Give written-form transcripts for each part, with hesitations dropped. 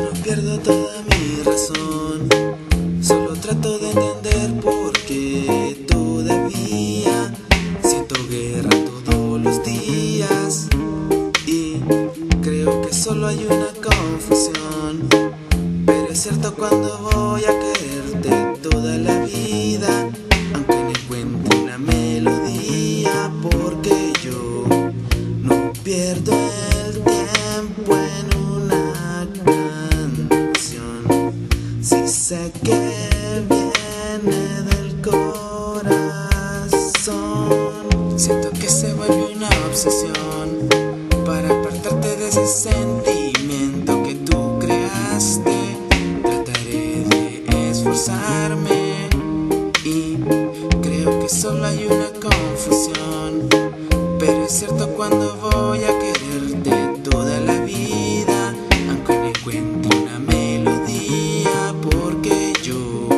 ya no pierdo toda mi razón. Solo trato de entender por qué todavía siento guerra todos los días. Y creo que solo hay una confusión, pero es cierto cuando voy a quererte toda la vida, aunque no encuentre una melodía, porque yo no pierdo el tiempo en una canción. Si sé que viene del corazón, siento que se vuelve una obsesión para apartarte de ese sentimiento que tú creaste. Trataré de esforzarme y creo que solo hay una confusión, pero es cierto cuando voy a quererte toda la vida, aunque no encuentre una melodía, porque yo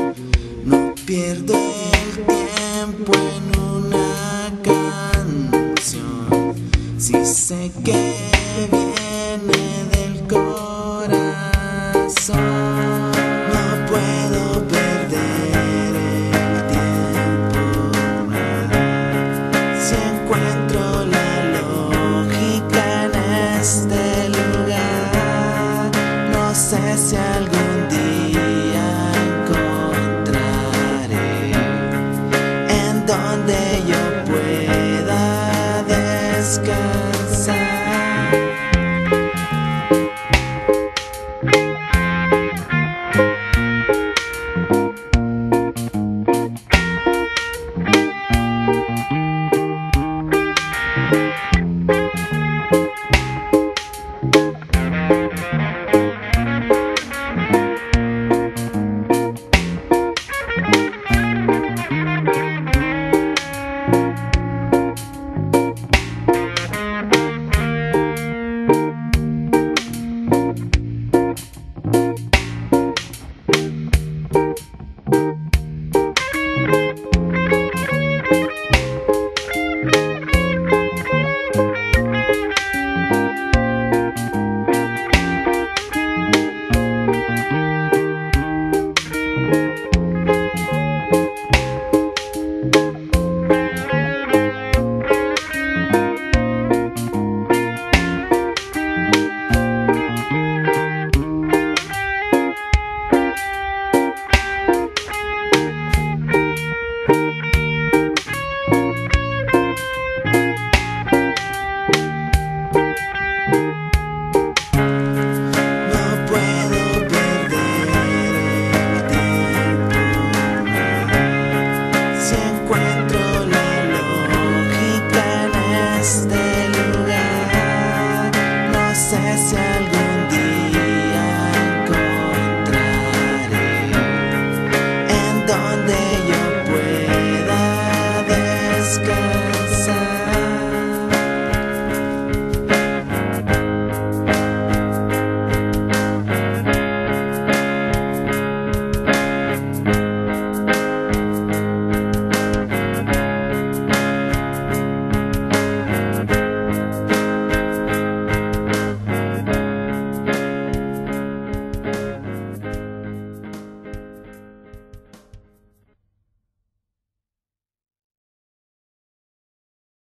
no pierdo el tiempo en una canción. Si sé que viene del corazón, no puedo perder el tiempo más. Si encuentro la lógica en este lugar, no sé si algo